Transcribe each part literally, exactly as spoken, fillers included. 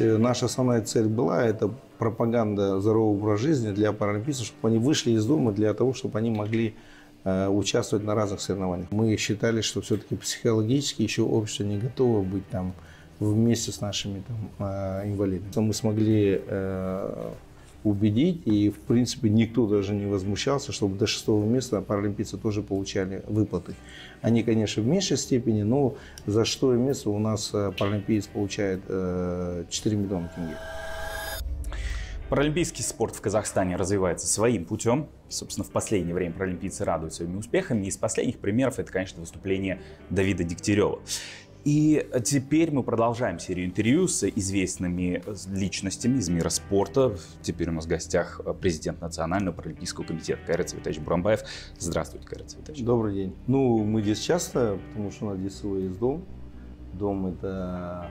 наша основная цель была – это пропаганда здорового образа жизни для паралимпийцев, чтобы они вышли из дома для того, чтобы они могли участвовать на разных соревнованиях. Мы считали, что все-таки психологически еще общество не готово быть там вместе с нашими там, инвалидами. Мы смогли убедить, и в принципе никто даже не возмущался, чтобы до шестого места паралимпийцы тоже получали выплаты. Они, конечно, в меньшей степени, но за шестое место у нас паралимпиец получает четыре миллиона тенге. Паралимпийский спорт в Казахстане развивается своим путем. Собственно, в последнее время паралимпийцы радуют своими успехами. Из последних примеров это, конечно, выступление Давида Дегтярева. И теперь мы продолжаем серию интервью с известными личностями из мира спорта. Теперь у нас в гостях президент Национального паралимпийского комитета Кайрат Цветаевич Боранбаев. Здравствуйте, Кайрат Цветаевич. Добрый день. Ну, мы здесь часто, потому что у нас здесь свой есть дом. Дом – это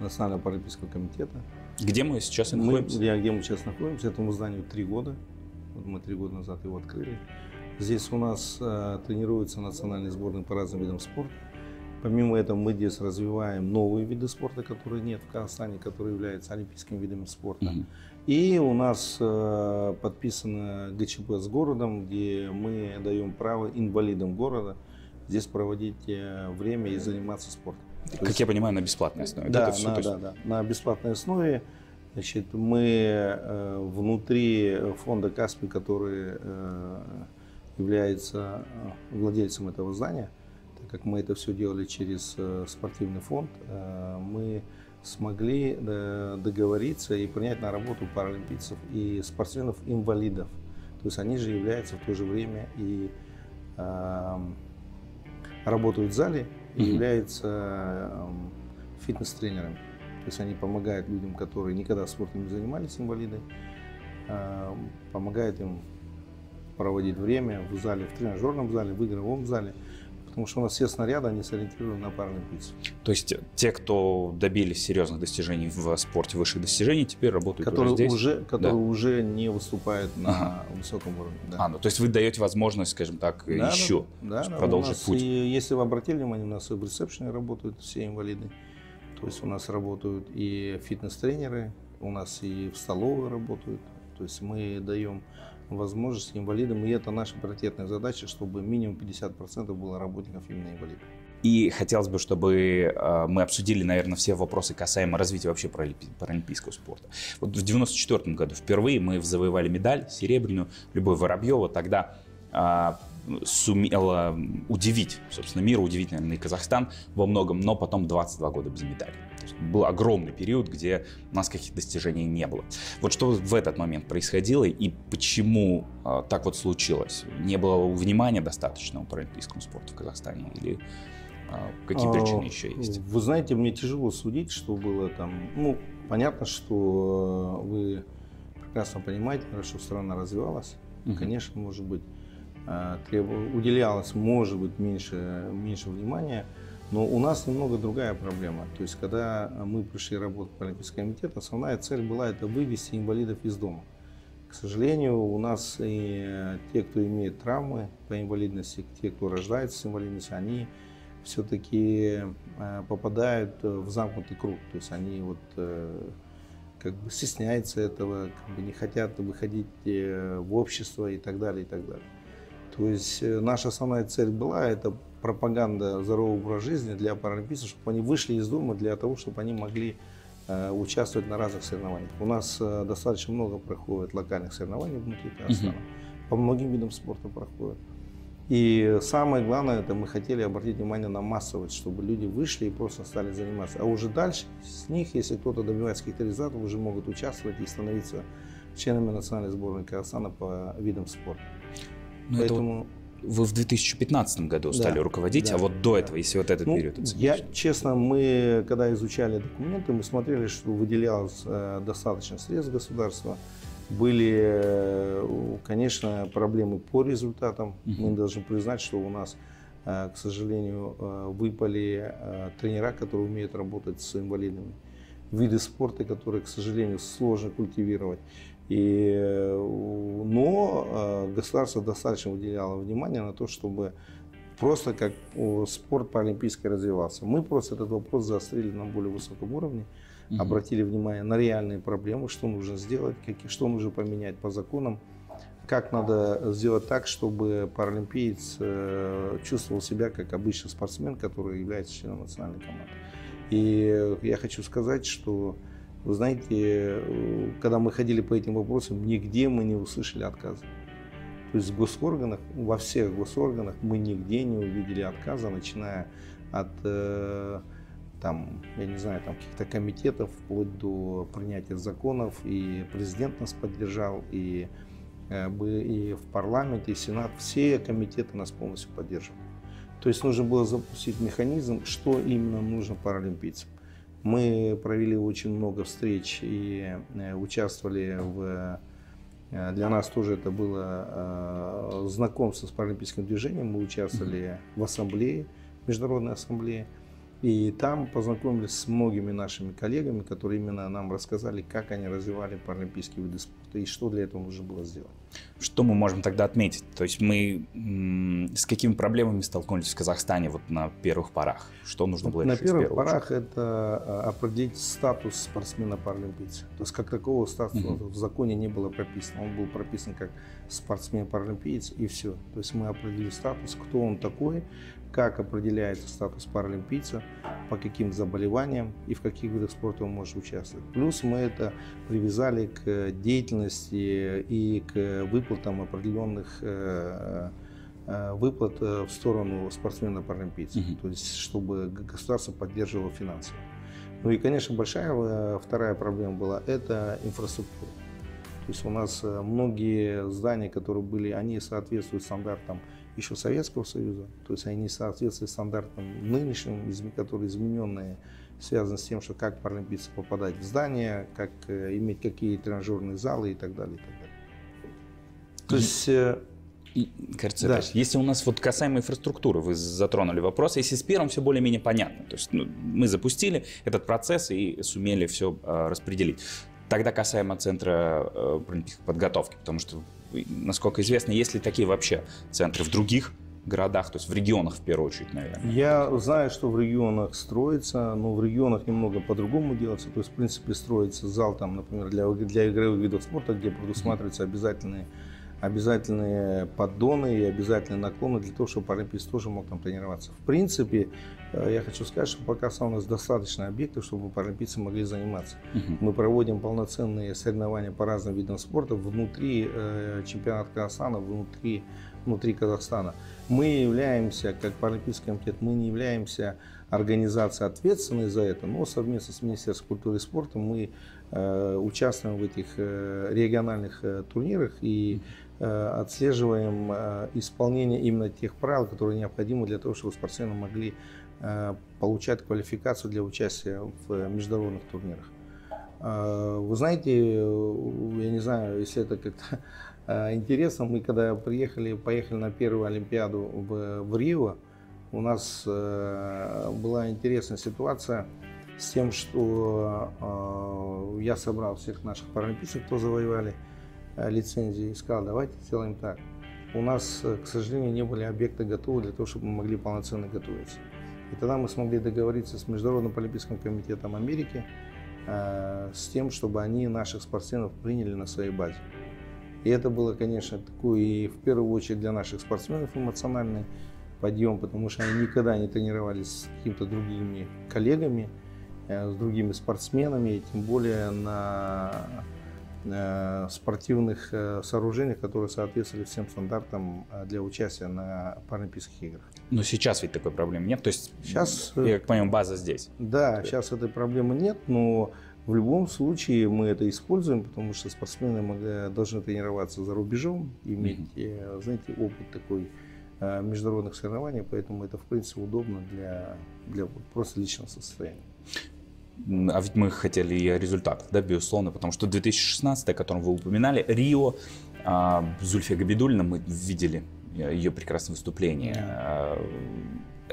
Национального паралимпийского комитета. Где мы сейчас находимся? Мы, где мы сейчас находимся? Этому зданию три года. Вот мы три года назад его открыли. Здесь у нас э, тренируются национальные сборные по разным видам спорта. Помимо этого мы здесь развиваем новые виды спорта, которые нет в Казахстане, которые являются олимпийскими видами спорта. Mm-hmm. И у нас э, подписано ГЧП с городом, где мы даем право инвалидам города здесь проводить э, время и заниматься спортом. Как есть, я понимаю, на бесплатной основе. Да, да, все, на, есть... да, да. На бесплатной основе. Значит, мы э, внутри фонда Каспий, который э, является владельцем этого здания, так как мы это все делали через э, спортивный фонд, э, мы смогли э, договориться и принять на работу паралимпийцев и спортсменов-инвалидов. То есть они же являются в то же время и э, работают в зале, и являются фитнес-тренерами. То есть они помогают людям, которые никогда спортом не занимались, инвалиды, помогают им проводить время в зале, в тренажерном зале, в игровом зале. Потому что у нас все снаряды, они сориентированы на паралимпийцев. То есть те, кто добились серьезных достижений в спорте, высших достижений, теперь работают которые уже здесь? Уже, которые да. уже не выступают на ага. высоком уровне. Да. А, ну, то есть вы даете возможность, скажем так, да, еще да, да, продолжить нас, путь? И, если вы обратили внимание, у нас и в ресепшене работают все инвалиды. То есть у нас работают и фитнес-тренеры, у нас и в столовой работают. То есть мы даем возможность инвалидам, и это наша приоритетная задача, чтобы минимум пятьдесят процентов было работников именно инвалидов. И хотелось бы, чтобы мы обсудили, наверное, все вопросы касаемо развития вообще паралимпийского спорта. Вот в девяносто четвёртом году впервые мы завоевали медаль серебряную. Любовь Воробьева тогда сумела удивить, собственно, мир, удивить, наверное, и Казахстан во многом, но потом двадцать два года без медали. Был огромный период, где у нас каких-то достижений не было. Вот что в этот момент происходило и почему а, так вот случилось? Не было внимания достаточного паралимпийскому спорту в Казахстане или а, какие причины а, еще есть? Вы знаете, мне тяжело судить, что было там. Ну, понятно, что вы прекрасно понимаете, что страна развивалась. Mm-hmm. Конечно, может быть, уделялось, может быть, меньше, меньше внимания. Но у нас немного другая проблема. То есть, когда мы пришли работать в паралимпийский комитет, основная цель была это вывести инвалидов из дома. К сожалению, у нас и те, кто имеет травмы по инвалидности, те, кто рождается с инвалидностью, они все-таки попадают в замкнутый круг. То есть, они вот как бы стесняются этого, как бы не хотят выходить в общество и так далее, и так далее. То есть наша основная цель была это пропаганда здорового образа жизни для паралимпийцев, чтобы они вышли из дома для того, чтобы они могли э, участвовать на разных соревнованиях. У нас э, достаточно много проходит локальных соревнований внутри Казахстана, угу. по многим видам спорта проходит. И самое главное, это мы хотели обратить внимание на массовость, чтобы люди вышли и просто стали заниматься. А уже дальше с них, если кто-то добивается каких-то результатов, уже могут участвовать и становиться членами национальной сборной Казахстана по видам спорта. Но поэтому вот вы в две тысячи пятнадцатом году да, стали руководить, да, а вот до да. этого, если вот этот ну, период оценить. Я, честно, мы, когда изучали документы, мы смотрели, что выделялось э, достаточно средств государства. Были, э, конечно, проблемы по результатам. Угу. Мы должны признать, что у нас, э, к сожалению, э, выпали э, тренера, которые умеют работать с инвалидами. Виды спорта, которые, к сожалению, сложно культивировать. И, но государство достаточно уделяло внимание на то, чтобы просто как спорт паралимпийский развивался. Мы просто этот вопрос заострили на более высоком уровне. угу. обратили внимание на реальные проблемы, что нужно сделать, как, что нужно поменять по законам, как надо сделать так, чтобы паралимпиец э, чувствовал себя как обычный спортсмен, который является членом национальной команды. И я хочу сказать, что, вы знаете, когда мы ходили по этим вопросам, нигде мы не услышали отказа. То есть в госорганах, во всех госорганах мы нигде не увидели отказа, начиная от э, там, я не знаю, там каких-то комитетов, вплоть до принятия законов. И президент нас поддержал, и и в парламенте, и Сенат, все комитеты нас полностью поддерживали. То есть нужно было запустить механизм, что именно нужно паралимпийцам. Мы провели очень много встреч и участвовали в... Для нас тоже это было знакомство с паралимпийским движением. Мы участвовали в ассамблее, международной ассамблее. И там познакомились с многими нашими коллегами, которые именно нам рассказали, как они развивали паралимпийские виды спорта и что для этого нужно было сделать. Что мы можем тогда отметить? То есть мы с какими проблемами столкнулись в Казахстане вот на первых порах? Что нужно было решить? На первых порах это определить статус спортсмена-паралимпийца. То есть как такого статуса угу. в законе не было прописано. Он был прописан как спортсмен-паралимпиец, и все. То есть мы определили статус, кто он такой, как определяется статус паралимпийца, по каким заболеваниям и в каких видах спорта он может участвовать. Плюс мы это привязали к деятельности и к выплатам определенных выплат в сторону спортсмена-паралимпийца, угу. то есть чтобы государство поддерживало финансы. Ну и, конечно, большая вторая проблема была – это инфраструктура. То есть у нас многие здания, которые были, они соответствуют стандартам еще Советского Союза, то есть они соответствуют стандартам нынешним, которые измененные, связаны с тем, что как паралимпийцы попадать в здания, как иметь какие тренажерные залы и так далее. И так далее. То есть... И, кажется, да. Если у нас вот касаемо инфраструктуры, вы затронули вопрос, если с первым все более-менее понятно, то есть ну, мы запустили этот процесс и сумели все а, распределить. Тогда касаемо центра э, паралимпийской подготовки, потому что, насколько известно, есть ли такие вообще центры в других городах, то есть в регионах в первую очередь, наверное? Я знаю, что в регионах строится, но в регионах немного по-другому делается. То есть, в принципе, строится зал, там, например, для, для игровых видов спорта, где предусматриваются обязательные, обязательные поддоны и обязательные наклоны для того, чтобы паралимпийец тоже мог там тренироваться. В принципе, я хочу сказать, что пока у нас достаточно объектов, чтобы паралимпийцы могли заниматься. Угу. Мы проводим полноценные соревнования по разным видам спорта внутри э, чемпионата Казахстана, внутри, внутри Казахстана. Мы являемся, как паралимпийский комитет, мы не являемся организацией, ответственной за это, но совместно с Министерством культуры и спорта мы э, участвуем в этих э, региональных э, турнирах и э, отслеживаем э, исполнение именно тех правил, которые необходимы для того, чтобы спортсмены могли получать квалификацию для участия в международных турнирах. Вы знаете, я не знаю, если это как-то интересно, мы когда приехали, поехали на первую Олимпиаду в, в Рио, у нас была интересная ситуация с тем, что я собрал всех наших паралимпийцев, кто завоевали лицензии, и сказал, давайте сделаем так. У нас, к сожалению, не были объекты готовы для того, чтобы мы могли полноценно готовиться. И тогда мы смогли договориться с Международным паралимпийским комитетом Америки э, с тем, чтобы они наших спортсменов приняли на своей базе. И это было, конечно, такой и в первую очередь для наших спортсменов эмоциональный подъем, потому что они никогда не тренировались с какими-то другими коллегами, э, с другими спортсменами, и тем более на э, спортивных э, сооружениях, которые соответствовали всем стандартам для участия на Паралимпийских играх. Но сейчас ведь такой проблемы нет, то есть, сейчас, я как понимаю, база здесь. Да, сейчас этой проблемы нет, но в любом случае мы это используем, потому что спортсмены должны тренироваться за рубежом, иметь, mm-hmm. знаете, опыт такой международных соревнований, поэтому это, в принципе, удобно для, для просто личного состояния. А ведь мы хотели и результат, да, безусловно, потому что две тысячи шестнадцатый, о котором вы упоминали, Рио, Зульфия Габидульна мы видели. Ее прекрасное выступление.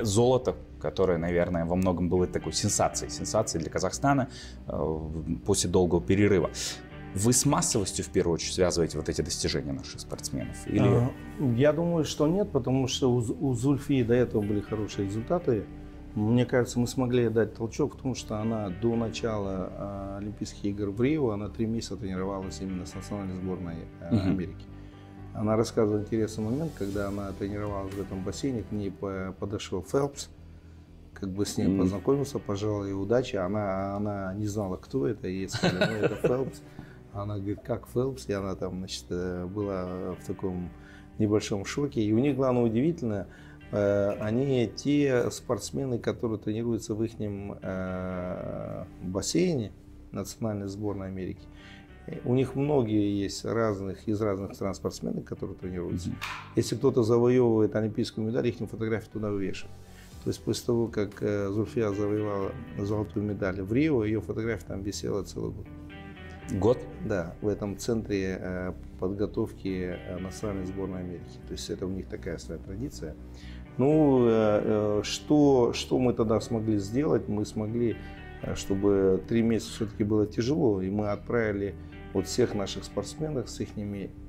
Золото, которое, наверное, во многом было такой сенсацией. Сенсацией для Казахстана после долгого перерыва. Вы с массовостью, в первую очередь, связываете вот эти достижения наших спортсменов? Или... Я думаю, что нет, потому что у Зульфии до этого были хорошие результаты. Мне кажется, мы смогли дать толчок, потому что она до начала Олимпийских игр в Рио, она три месяца тренировалась именно с национальной сборной uh-huh. Америки. Она рассказывала интересный момент, когда она тренировалась в этом бассейне, к ней подошел Фелпс, как бы с ней mm-hmm. познакомился, пожелал ей удачи. Она, она не знала, кто это, ей сказали, ну это Фелпс. Она говорит, как Фелпс? И она там, значит, была в таком небольшом шоке. И у них, главное, удивительно, они те спортсмены, которые тренируются в их бассейне национальной сборной Америки. У них многие есть разных, из разных стран спортсмены, которые тренируются. Mm-hmm. Если кто-то завоевывает олимпийскую медаль, их фотографии туда вешают. То есть после того, как Зульфия завоевала золотую медаль в Рио, ее фотография там висела целый год. Год? Да, в этом центре подготовки национальной сборной Америки. То есть это у них такая своя традиция. Ну, что, что мы тогда смогли сделать? Мы смогли, чтобы три месяца все-таки было тяжело, и мы отправили вот всех наших спортсменов с их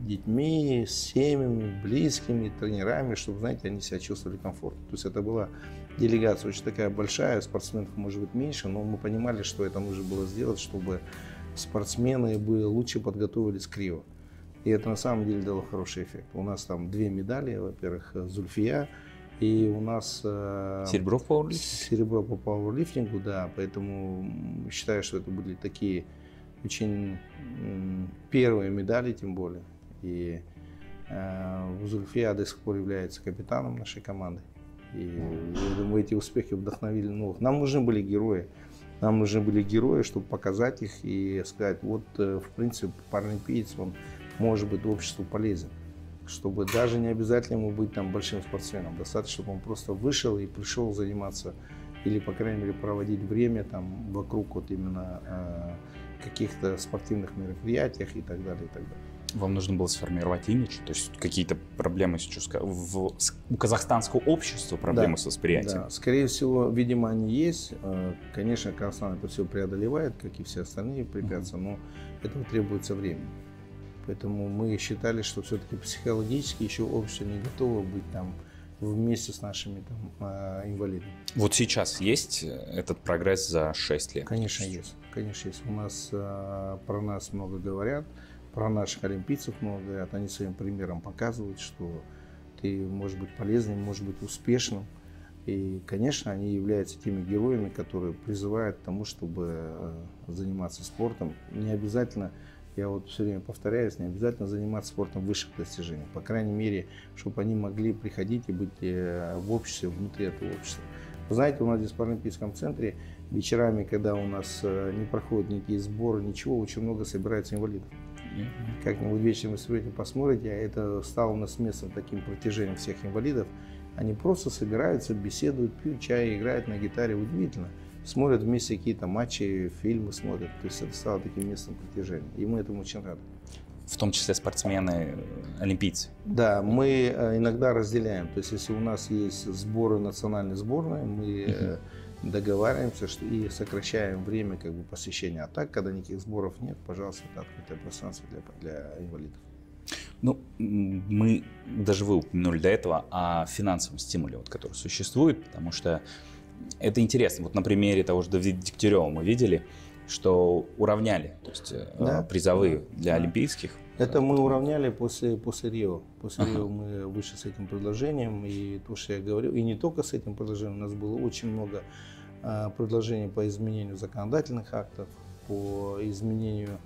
детьми, семьями, близкими, тренерами, чтобы, знаете, они себя чувствовали комфортно. То есть это была делегация очень такая большая, спортсменов может быть меньше, но мы понимали, что это нужно было сделать, чтобы спортсмены бы лучше подготовились к Рио. И это на самом деле дало хороший эффект. У нас там две медали, во-первых, Зульфия, и у нас серебро по пауэрлифтингу, пауэрлифтингу, да, поэтому считаю, что это были такие очень первые медали, тем более. И э, Зульфия до сих пор является капитаном нашей команды. И я думаю, эти успехи вдохновили новых. Нам нужны были герои. Нам нужны были герои, чтобы показать их и сказать, вот, в принципе, паралимпиец, он может быть обществу полезен. Чтобы даже не обязательно ему быть там большим спортсменом. Достаточно, чтобы он просто вышел и пришел заниматься, или, по крайней мере, проводить время там вокруг вот именно э, каких-то спортивных мероприятиях и так далее, и так далее. Вам нужно было сформировать имидж, то есть какие-то проблемы сейчас в, у казахстанского общества, проблемы да, с восприятием? Да, скорее всего, видимо, они есть. Конечно, Казахстан это все преодолевает, как и все остальные препятствия, но этого требуется время. Поэтому мы считали, что все-таки психологически еще общество не готово быть там вместе с нашими там, инвалидами. Вот сейчас есть этот прогресс за шесть лет? Конечно, есть. Конечно, есть. У нас про нас много говорят. Про наших олимпийцев много говорят, они своим примером показывают, что ты можешь быть полезным, можешь быть успешным. И, конечно, они являются теми героями, которые призывают к тому, чтобы заниматься спортом. Не обязательно, я вот все время повторяюсь, не обязательно заниматься спортом высших достижений. По крайней мере, чтобы они могли приходить и быть в обществе, внутри этого общества. Вы знаете, у нас здесь в паралимпийском центре вечерами, когда у нас не проходят никакие сборы, ничего, очень много собирается инвалидов. Как-нибудь вечером вы сегодня посмотрите, а это стало у нас местом таким протяжением всех инвалидов. Они просто собираются, беседуют, пьют чай, играют на гитаре. Удивительно. Смотрят вместе какие-то матчи, фильмы смотрят. То есть это стало таким местом протяжения. И мы этому очень рады. В том числе спортсмены, олимпийцы. Да, мы иногда разделяем. То есть если у нас есть сборы национальной сборной, мы договариваемся, что и сокращаем время как бы посещения. А так, когда никаких сборов нет, пожалуйста, это открытое пространство для, для инвалидов. Ну, мы, даже вы упомянули до этого о финансовом стимуле, вот, который существует, потому что это интересно. Вот на примере того же Давида Дегтярева мы видели, что уравняли, то есть да? призовые для да. олимпийских. Это мы уравняли после, после Рио. После ага. Рио мы вышли с этим предложением, и то, что я говорю, и не только с этим предложением, у нас было очень много а, предложений по изменению законодательных актов, по изменению,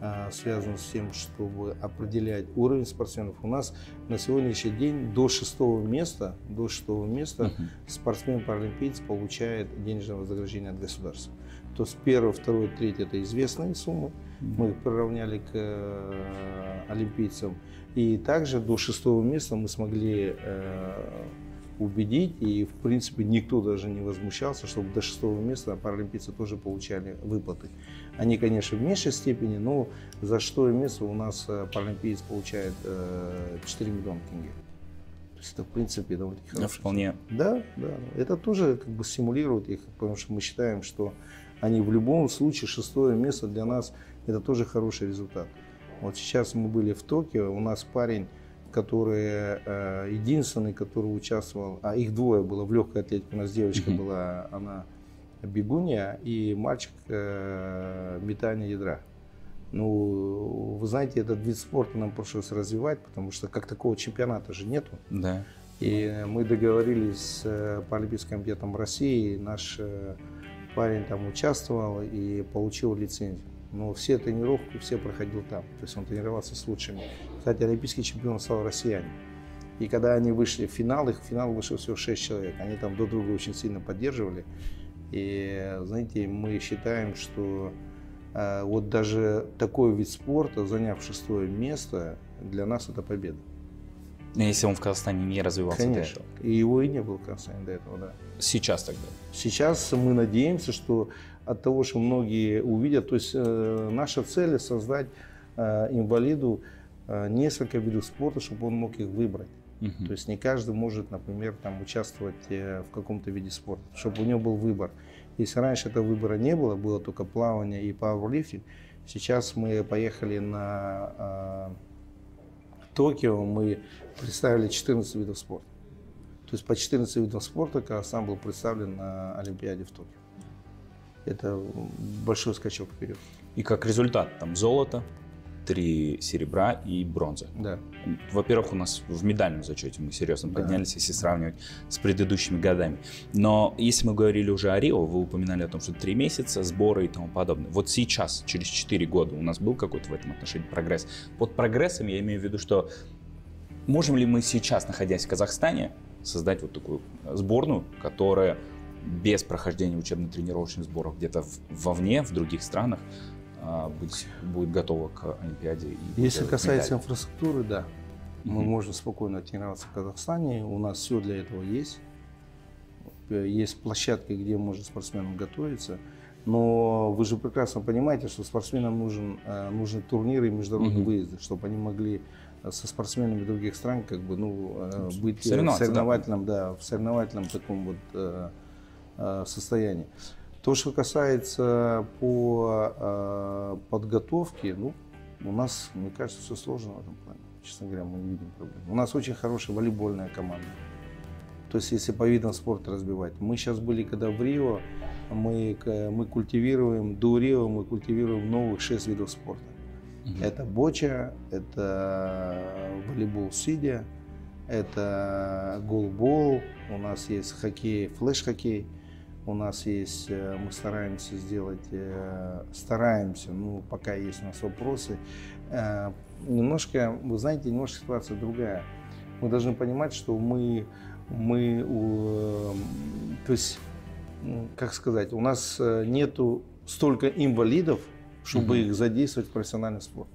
а, связанных с тем, чтобы определять уровень спортсменов. У нас на сегодняшний день до шестого места, до шестого места ага. спортсмен-паралимпиец получает денежное вознаграждение от государства. То есть первое, второе, третье – это известные суммы, мы их приравняли к э, олимпийцам. И также до шестого места мы смогли э, убедить, и в принципе никто даже не возмущался, чтобы до шестого места паралимпийцы тоже получали выплаты. Они, конечно, в меньшей степени, но за шестое место у нас паралимпиец получает э, четыре миллиона тенге. Это, в принципе, довольно-таки хорошо. Да, вполне. Да, да. Это тоже как бы стимулирует их, потому что мы считаем, что они в любом случае, шестое место для нас, это тоже хороший результат. Вот сейчас мы были в Токио, у нас парень, которые э, единственный, который участвовал, а их двое было в легкой атлетике, у нас девочка mm-hmm. была, она бегунья, и мальчик э, метание ядра. Ну, вы знаете, этот вид спорта нам пришлось развивать, потому что как такого чемпионата же нету. Да. И мы договорились по Олимпийским комитетам России, наш парень там участвовал и получил лицензию. Но все тренировки, все проходил там, то есть он тренировался с лучшими. Кстати, олимпийский чемпион стал россиянин. И когда они вышли в финал, их в финал вышло всего шесть человек. Они там друг друга очень сильно поддерживали. И, знаете, мы считаем, что вот даже такой вид спорта, заняв шестое место, для нас это победа. Если он в Казахстане не развивался, конечно. И его и не было в Казахстане до этого, да. Сейчас тогда? Сейчас мы надеемся, что от того, что многие увидят, то есть э, наша цель — создать э, инвалиду э, несколько видов спорта, чтобы он мог их выбрать. Угу. То есть не каждый может, например, там, участвовать э, в каком-то виде спорта, чтобы у него был выбор. Если раньше этого выбора не было, было только плавание и пауэрлифтинг, сейчас мы поехали на... Э, Токио мы представили четырнадцать видов спорта. То есть по четырнадцати видам спорта Казахстан был представлен на Олимпиаде в Токио. Это большой скачок вперед. И как результат, там золото, три серебра и бронза. Да. Во-первых, у нас в медальном зачете мы серьезно поднялись, да, если сравнивать с предыдущими годами. Но если мы говорили уже о Рио, вы упоминали о том, что три месяца, сборы и тому подобное. Вот сейчас, через четыре года, у нас был какой-то в этом отношении прогресс. Под прогрессом я имею в виду, что можем ли мы сейчас, находясь в Казахстане, создать вот такую сборную, которая без прохождения учебно-тренировочных сборов где-то вовне, в других странах, Быть, будет готова к Олимпиаде. И если касается инфраструктуры, да, mm-hmm. мы можем спокойно тренироваться в Казахстане, у нас все для этого есть. Есть площадки, где может спортсменам готовиться, но вы же прекрасно понимаете, что спортсменам нужен, нужны турниры и международные mm-hmm. выезды, чтобы они могли со спортсменами других стран как бы, ну, быть в соревновательном, да. Да, в соревновательном таком вот состоянии. То, что касается по э, подготовке, ну, у нас, мне кажется, все сложно в этом плане. Честно говоря, мы не видим проблем. У нас очень хорошая волейбольная команда. То есть, если по видам спорта разбивать. Мы сейчас были, когда в Рио, мы, мы культивируем, до Рио мы культивируем новых шесть видов спорта. Mm-hmm. Это боча, это волейбол сидя, это голбол, у нас есть хоккей, флеш-хоккей. У нас есть, мы стараемся сделать, стараемся, ну, пока есть у нас вопросы. Немножко, вы знаете, немножко ситуация другая. Мы должны понимать, что мы, мы, то есть, как сказать, у нас нету столько инвалидов, чтобы Mm-hmm. их задействовать в профессиональный спорт.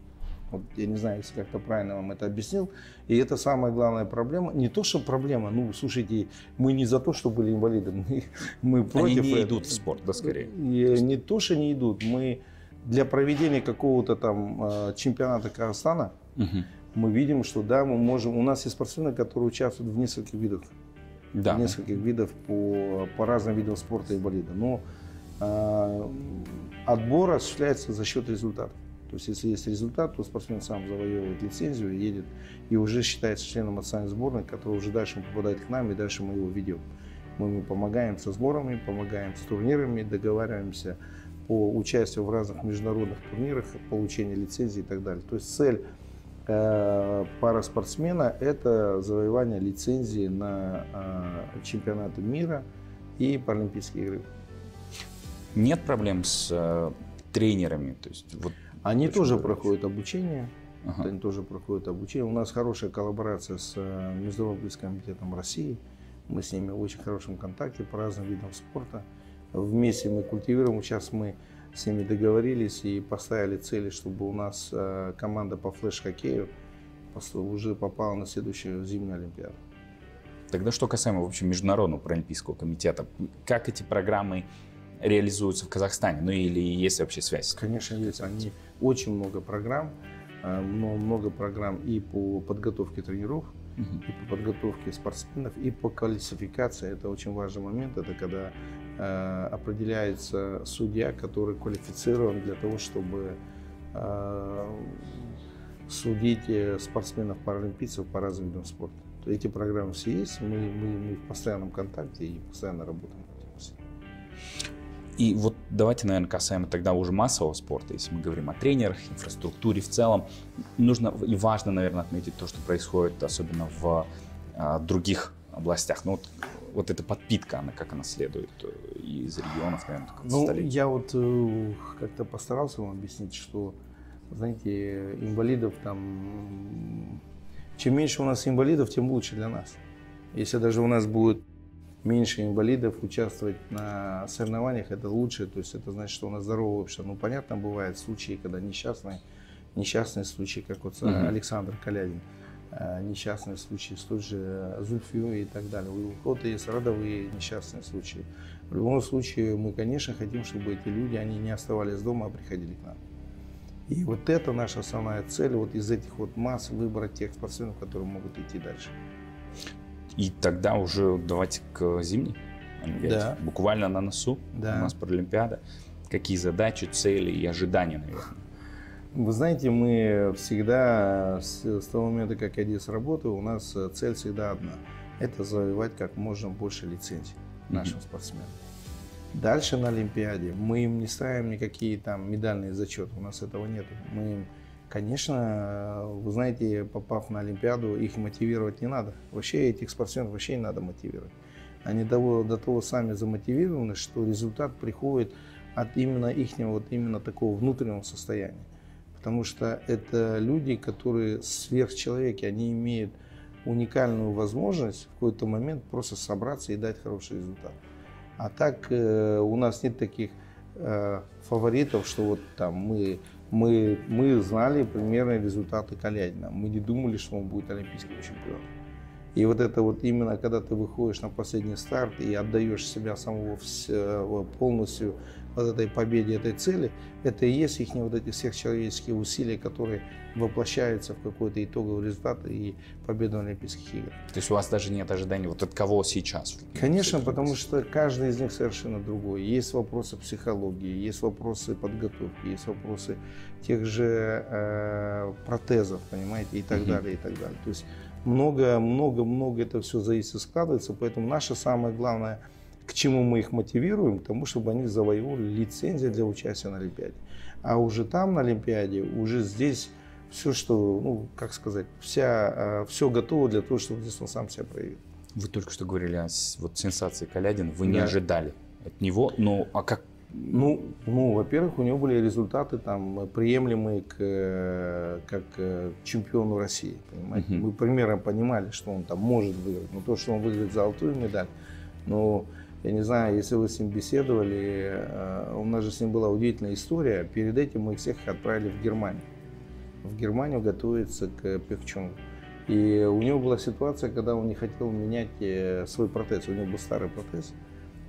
Вот, я не знаю, если как-то правильно вам это объяснил. И это самая главная проблема. Не то, что проблема, ну, слушайте, мы не за то, что были инвалиды. Мы, мы против. Они не идут в спорт, да, скорее. И не то, что не идут. Мы для проведения какого-то там чемпионата Казахстана, угу. мы видим, что да, мы можем... У нас есть спортсмены, которые участвуют в нескольких видах. Да. В нескольких видах по, по разным видам спорта инвалида. Но э, отбор осуществляется за счет результата. То есть, если есть результат, то спортсмен сам завоевывает лицензию, едет и уже считается членом национальной сборной, который уже дальше попадает к нам, и дальше мы его ведем. Мы ему помогаем со сборами, помогаем с турнирами, договариваемся по участию в разных международных турнирах, получению лицензии и так далее. То есть, цель э, параспортсмена – это завоевание лицензии на э, чемпионаты мира и паралимпийские игры. Нет проблем с э, тренерами? То есть, вот... Они Очень тоже нравится. проходят обучение. Ага. Они тоже проходят обучение. У нас хорошая коллаборация с Международным Олимпийским комитетом России. Мы с ними в очень хорошем контакте по разным видам спорта. Вместе мы культивируем. Сейчас мы с ними договорились и поставили цели, чтобы у нас команда по флеш-хоккею уже попала на следующую зимнюю Олимпиаду. Тогда что касаемо вообще Международного паралимпийского комитета, как эти программы реализуются в Казахстане? Ну или есть вообще связь? Конечно, есть. Они очень много программ, но много программ и по подготовке тренеров, угу. и по подготовке спортсменов, и по квалификации. Это очень важный момент. Это когда э, определяется судья, который квалифицирован для того, чтобы э, судить спортсменов-паралимпийцев по разным видам спорта. Эти программы все есть, мы, мы, мы в постоянном контакте и постоянно работаем. И вот давайте, наверное, касаемо тогда уже массового спорта, если мы говорим о тренерах, инфраструктуре в целом, нужно и важно, наверное, отметить то, что происходит особенно в а, других областях. Ну, вот, вот эта подпитка, она как она следует из регионов, наверное, ну, столетий. Я вот э, как-то постарался вам объяснить, что, знаете, инвалидов там... Чем меньше у нас инвалидов, тем лучше для нас. Если даже у нас будет меньше инвалидов участвовать на соревнованиях, это лучше. То есть это значит, что у нас здоровое общество. Ну, понятно, бывают случаи, когда несчастные, несчастные случаи, как вот mm-hmm. Александр Калядин, несчастные случаи, тот же Зульфию и так далее. У кого-то есть родовые несчастные случаи. В любом случае, мы, конечно, хотим, чтобы эти люди, они не оставались дома, а приходили к нам. И вот это наша основная цель, вот из этих вот масс выбрать тех спортсменов, которые могут идти дальше. И тогда уже давайте к зимней Олимпиаде. Да. Буквально на носу да. у нас Паралимпиада. Какие задачи, цели и ожидания, наверное? Вы знаете, мы всегда, с, с того момента, как я здесь работаю, у нас цель всегда одна. Это завоевать как можно больше лицензий нашим mm-hmm. спортсменам. Дальше на Олимпиаде мы им не ставим никакие там медальные зачеты, у нас этого нет. Мы им, конечно, вы знаете, попав на Олимпиаду, их мотивировать не надо. Вообще этих спортсменов вообще не надо мотивировать. Они до, до того сами замотивированы, что результат приходит от именно их вот именно такого внутреннего состояния. Потому что это люди, которые сверхчеловеки, они имеют уникальную возможность в какой-то момент просто собраться и дать хороший результат. А так э, у нас нет таких э, фаворитов, что вот там мы, мы, мы знали примерные результаты Калядина. Мы не думали, что он будет олимпийским чемпионом. И вот это вот именно, когда ты выходишь на последний старт и отдаешь себя самого в, полностью вот этой победе, этой цели, это и есть их вот эти всех человеческие усилия, которые воплощаются в какой-то итоговый результат и победу на Олимпийских играх. То есть у вас даже нет ожиданий вот от кого сейчас? Конечно, потому что каждый из них совершенно другой. Есть вопросы психологии, есть вопросы подготовки, есть вопросы тех же э, протезов, понимаете, и так угу. далее, и так далее. То есть много-много-много это все зависит и складывается, поэтому наше самое главное, к чему мы их мотивируем, к тому, чтобы они завоевали лицензию для участия на Олимпиаде. А уже там, на Олимпиаде, уже здесь все, что, ну, как сказать, вся, все готово для того, чтобы здесь он сам себя проявил. Вы только что говорили о вот, сенсации Калядина, вы да. не ожидали от него, но а как? Ну, ну, во-первых, у него были результаты там приемлемые к, как к чемпиону России. Понимаете? Uh-huh. Мы примером понимали, что он там может выиграть. Но то, что он выиграет золотую медаль, ну, я не знаю, если вы с ним беседовали, у нас же с ним была удивительная история. Перед этим мы их всех отправили в Германию. В Германию готовится к Пекчонгу. И у него была ситуация, когда он не хотел менять свой протез. У него был старый протез.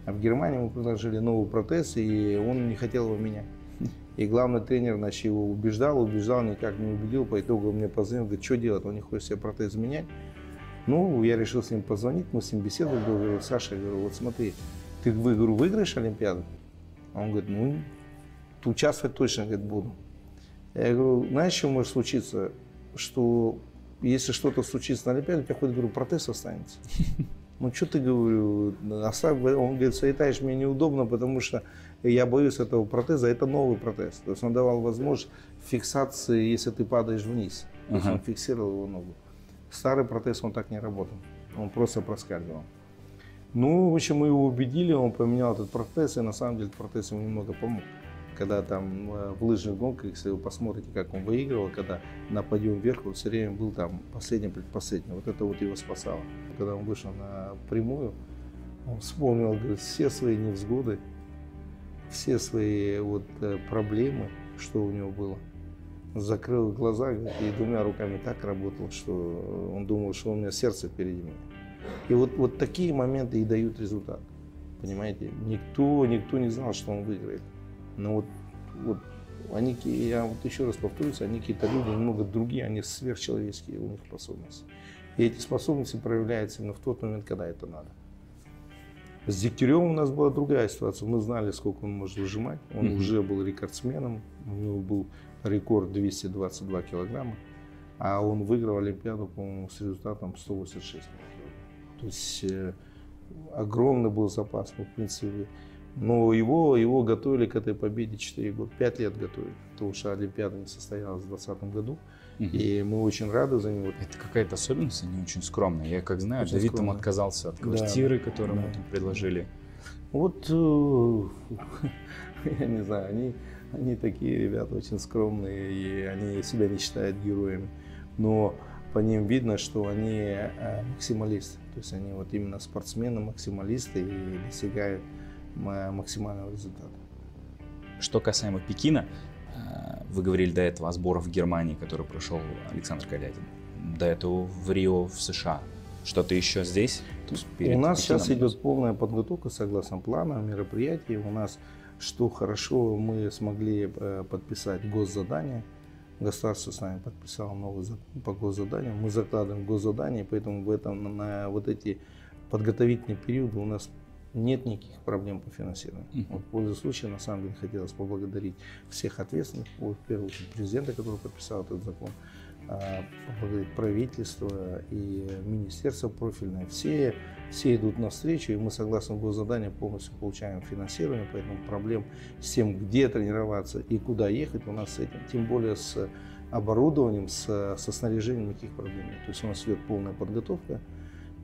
А в Германии мы предложили новый протез, и он не хотел его менять. И главный тренер, значит, его убеждал, убеждал, никак не убедил. По итогу он мне позвонил, говорит, что делать, он не хочет себе протез менять. Ну, я решил с ним позвонить, мы с ним беседовали, говорю, Саша, я говорю, вот смотри, ты говорю, выиграешь Олимпиаду? Он говорит, ну, участвовать точно, говорит, буду. Я говорю, знаешь, что может случиться, что если что-то случится на Олимпиаде, у тебя хоть, говорю, протез останется. Ну, что ты, говорю, оставь, он говорит, советаешь, мне неудобно, потому что я боюсь этого протеза, это новый протез. То есть он давал возможность фиксации, если ты падаешь вниз. Uh-huh. То есть он фиксировал его ногу. Старый протез, он так не работал, он просто проскальзывал. Ну, в общем, мы его убедили, он поменял этот протез, и на самом деле протез ему немного помог. Когда там в лыжных гонках, если вы посмотрите, как он выигрывал, когда на подъем вверх, он все время был там последним, предпоследним. Вот это вот его спасало. Когда он вышел на прямую, он вспомнил, говорит, все свои невзгоды, все свои вот проблемы, что у него было. Закрыл глаза, говорит, и двумя руками так работал, что он думал, что у меня сердце впереди меня. И вот, вот такие моменты и дают результат. Понимаете, никто, никто не знал, что он выиграет. Но вот, вот они, я вот еще раз повторюсь, они какие-то люди немного другие, они сверхчеловеческие, у них способности. И эти способности проявляются именно в тот момент, когда это надо. С Дегтяревым у нас была другая ситуация. Мы знали, сколько он может выжимать. Он [S2] Mm-hmm. [S1] Уже был рекордсменом, у него был рекорд двести двадцать два килограмма. а он выиграл Олимпиаду, по-моему, с результатом сто восемьдесят шесть. То есть э, огромный был запас, ну, в принципе. Но его, его готовили к этой победе четыре года, пять лет готовили, потому что Олимпиада не состоялась в двадцатом году. Угу. И мы очень рады за него. Это какая-то особенность, они очень скромные. Я как знаю, очень Давид скромный. Там отказался от квартиры, да, которую да. мы там предложили. Вот, я не знаю, они, они такие ребята очень скромные, и они себя не считают героями. Но по ним видно, что они максималисты. То есть они вот именно спортсмены, максималисты и достигают максимального результата. Что касаемо Пекина, вы говорили до этого о сборах в Германии, который прошел Александр Калядин. До этого в Рио, в США. Что-то еще здесь? У нас сейчас идет полная подготовка согласно плану мероприятий. У нас, что хорошо, мы смогли подписать госзадание. Государство с нами подписало новый закон по госзаданию. Мы закладываем госзадание, поэтому в этом, на вот эти подготовительные периоды у нас нет никаких проблем по финансированию. Mm-hmm. Вот, в пользу случая, на самом деле, хотелось поблагодарить всех ответственных, вот, в первую очередь президента, который подписал этот закон, правительство и министерство профильное, все, все идут навстречу, и мы согласно госзаданию полностью получаем финансирование, поэтому проблем с тем, где тренироваться и куда ехать, у нас с этим, тем более с оборудованием, с, со снаряжением никаких проблем нет. То есть у нас идет полная подготовка.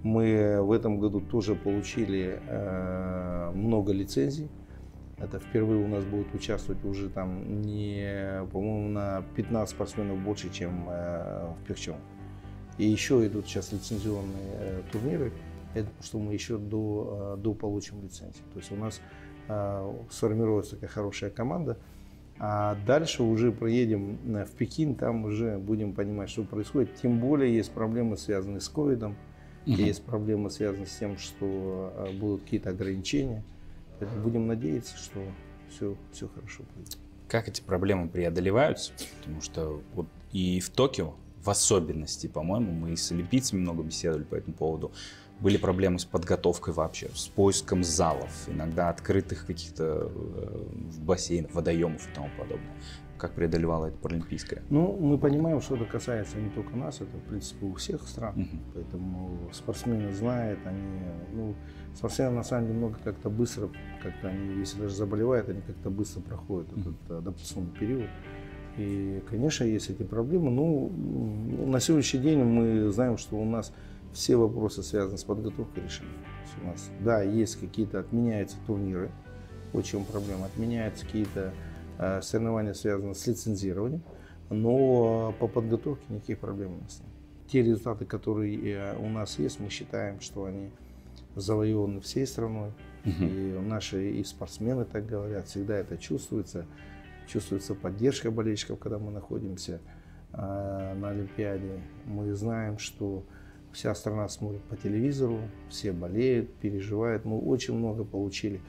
Мы в этом году тоже получили э, много лицензий. Это впервые у нас будет участвовать уже там, не, по-моему, на пятнадцать спортсменов больше, чем э, в Пекчон. И еще идут сейчас лицензионные э, турниры, это, что мы еще до, э, до получим лицензию. То есть у нас э, сформировалась такая хорошая команда. А дальше уже проедем в Пекин, там уже будем понимать, что происходит. Тем более есть проблемы, связанные с ковидом, угу. есть проблемы, связанные с тем, что э, будут какие-то ограничения. Будем надеяться, что все, все хорошо будет. Как эти проблемы преодолеваются? Потому что вот и в Токио, в особенности, по-моему, мы и с олимпийцами много беседовали по этому поводу. Были проблемы с подготовкой вообще, с поиском залов, иногда открытых каких-то бассейнов, водоемов и тому подобное. Как преодолевала это паралимпийское? Ну, мы понимаем, что это касается не только нас, это, в принципе, у всех стран. Угу. Поэтому спортсмены знают, они, ну, спортсмены, на самом деле, много как-то быстро, как-то они, если даже заболевают, они как-то быстро проходят угу. этот адаптационный период. И, конечно, есть эти проблемы, но на сегодняшний день мы знаем, что у нас все вопросы, связанные с подготовкой, решены. У нас, да, есть какие-то, отменяются турниры, вот в чем проблема, отменяются какие-то э, соревнования, связанные с лицензированием, но по подготовке никаких проблем у нас нет. Те результаты, которые у нас есть, мы считаем, что они завоеваны всей страной, угу. и наши и спортсмены так говорят, всегда это чувствуется. Чувствуется поддержка болельщиков, когда мы находимся э, на Олимпиаде. Мы знаем, что вся страна смотрит по телевизору, все болеют, переживают. Мы очень много получили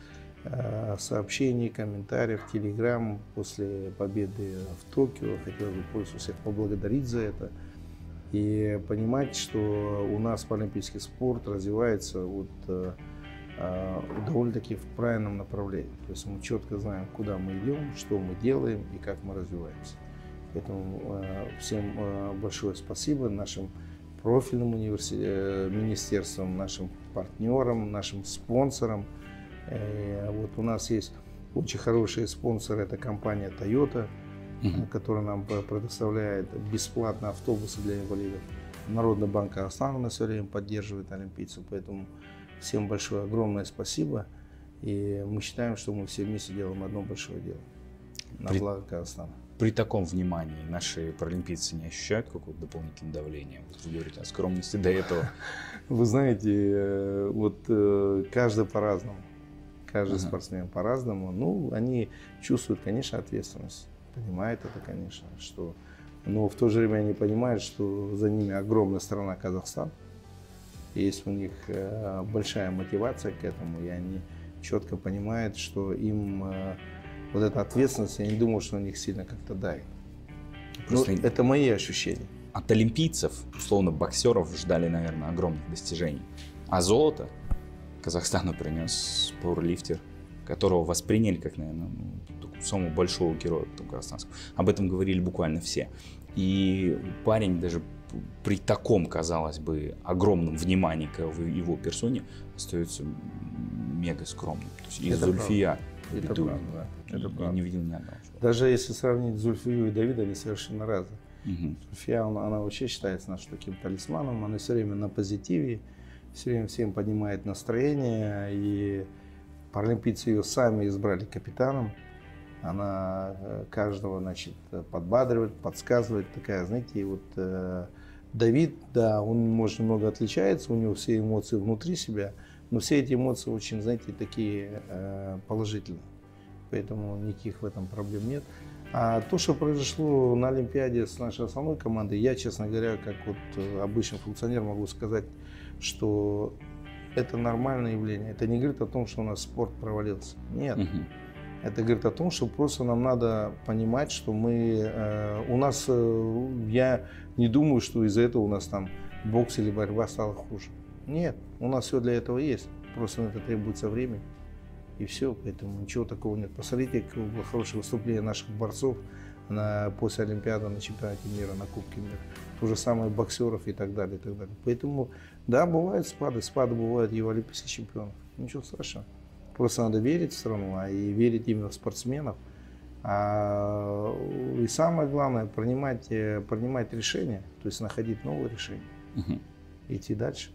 э, сообщений, комментариев, телеграмм после победы в Токио. Хотелось бы пользу всех поблагодарить за это. И понимать, что у нас паралимпийский спорт развивается вот, э, довольно-таки в правильном направлении. То есть мы четко знаем, куда мы идем, что мы делаем и как мы развиваемся. Поэтому всем большое спасибо нашим профильным университетам, министерствам, нашим партнерам, нашим спонсорам. Вот у нас есть очень хорошие спонсоры, это компания Toyota, угу. которая нам предоставляет бесплатно автобусы для инвалидов. Народный банк Казахстана на все время поддерживает олимпийцев, поэтому всем большое, огромное спасибо. И мы считаем, что мы все вместе делаем одно большое дело на при, благо Казахстана. При таком внимании наши паралимпийцы не ощущают какого-то дополнительного давления? Вы говорите о скромности до этого. Вы знаете, вот каждый по-разному. Каждый спортсмен по-разному. Ну, они чувствуют, конечно, ответственность. Понимают это, конечно. Что... Но в то же время они понимают, что за ними огромная страна Казахстан. Есть у них э, большая мотивация к этому, и они четко понимают, что им э, вот эта ответственность, я не думаю, что у них сильно как-то давит. Это мои ощущения. От олимпийцев, условно, боксеров ждали, наверное, огромных достижений. А золото Казахстану принес пауэрлифтер, которого восприняли как, наверное, ну, такую самую большого героя казахстанского. Об этом говорили буквально все. И парень даже при таком, казалось бы, огромном внимании к его персоне остается мега скромным. То есть и это Зульфия Габидульна, я не видел ни одного. Даже если сравнить Зульфию и Давида, они совершенно разные. Угу. Зульфия, она, она вообще считается нашим таким талисманом, она все время на позитиве, все время всем поднимает настроение. И паралимпийцы ее сами избрали капитаном. Она каждого, значит, подбадривает, подсказывает, такая, знаете, и вот э, Давид, да, он, может, немного отличается, у него все эмоции внутри себя, но все эти эмоции очень, знаете, такие э, положительные, поэтому никаких в этом проблем нет. А то, что произошло на Олимпиаде с нашей основной командой, я, честно говоря, как вот обычный функционер могу сказать, что это нормальное явление, это не говорит о том, что у нас спорт провалился, нет. Угу. Это говорит о том, что просто нам надо понимать, что мы, э, у нас, э, я не думаю, что из-за этого у нас там бокс или борьба стала хуже. Нет, у нас все для этого есть, просто на это требуется время, и все, поэтому ничего такого нет. Посмотрите, хорошее выступление наших борцов на, после Олимпиады, на чемпионате мира, на Кубке мира, то же самое боксеров и так далее, и так далее. Поэтому, да, бывают спады, спады бывают и у олимпийских чемпионов, ничего страшного. Просто надо верить в страну, а и верить именно в спортсменов. А, и самое главное, принимать, принимать решения, то есть находить новые решения, угу. идти дальше.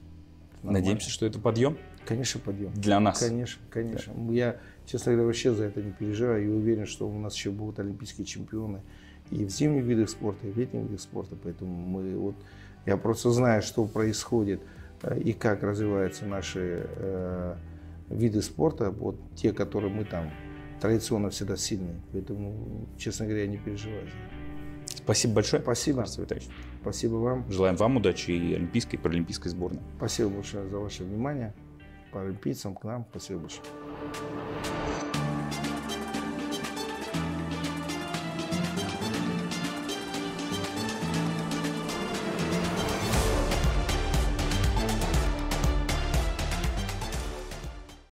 Надеемся, что это подъем? Конечно, подъем. Для нас? Конечно, конечно. Да. Я, честно говоря, вообще за это не переживаю. И уверен, что у нас еще будут олимпийские чемпионы и в зимних видах спорта, и в летних видах спорта. Поэтому мы, вот, я просто знаю, что происходит и как развиваются наши... Э, виды спорта, вот те, которые мы там традиционно всегда сильные. Поэтому, честно говоря, я не переживаю. Спасибо большое. Спасибо. Спасибо вам. Желаем вам удачи и олимпийской, и паралимпийской сборной. Спасибо большое за ваше внимание. Паралимпийцам, к нам. Спасибо большое.